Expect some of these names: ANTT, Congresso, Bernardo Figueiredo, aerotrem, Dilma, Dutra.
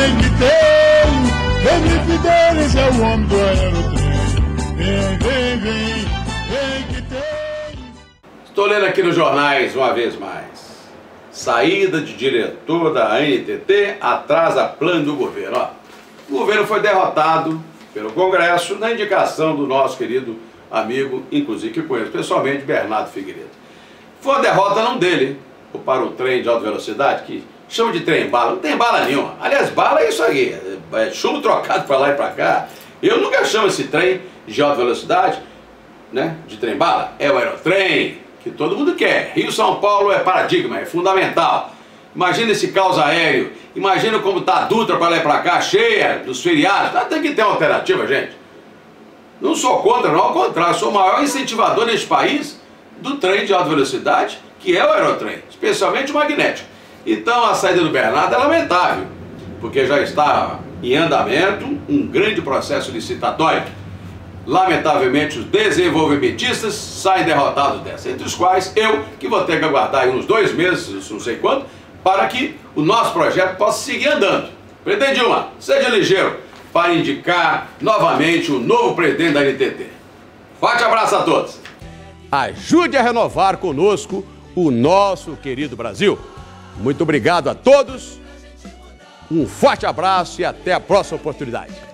vem que deles é o homem do aerotrem. Vem que tem. Estou lendo aqui nos jornais uma vez mais. Saída de diretor da ANTT atrasa plano do governo. Ó, o governo foi derrotado pelo Congresso na indicação do nosso querido amigo, inclusive que conheço pessoalmente, Bernardo Figueiredo. Foi a derrota não dele, ou para o trem de alta velocidade, que chama de trem-bala. Não tem bala nenhuma. Aliás, bala é isso aí, é chumbo trocado para lá e para cá. Eu nunca chamo esse trem de alta velocidade, né, de trem-bala. É o aerotrem, que todo mundo quer. Rio-São Paulo é paradigma, é fundamental. Imagina esse caos aéreo, imagina como está a Dutra para lá e para cá, cheia dos feriados. Ah, tem que ter uma alternativa, gente. Não sou contra, não, ao contrário, sou o maior incentivador neste país do trem de alta velocidade, que é o aerotrem, especialmente o magnético. Então a saída do Bernardo é lamentável, porque já está em andamento um grande processo licitatório. Lamentavelmente os desenvolvimentistas saem derrotados dessa, entre os quais eu, que vou ter que aguardar aí uns 2 meses, não sei quanto, para que o nosso projeto possa seguir andando. Presidente Dilma, seja ligeiro para indicar novamente o novo presidente da ANTT. Forte abraço a todos! Ajude a renovar conosco o nosso querido Brasil. Muito obrigado a todos, um forte abraço e até a próxima oportunidade.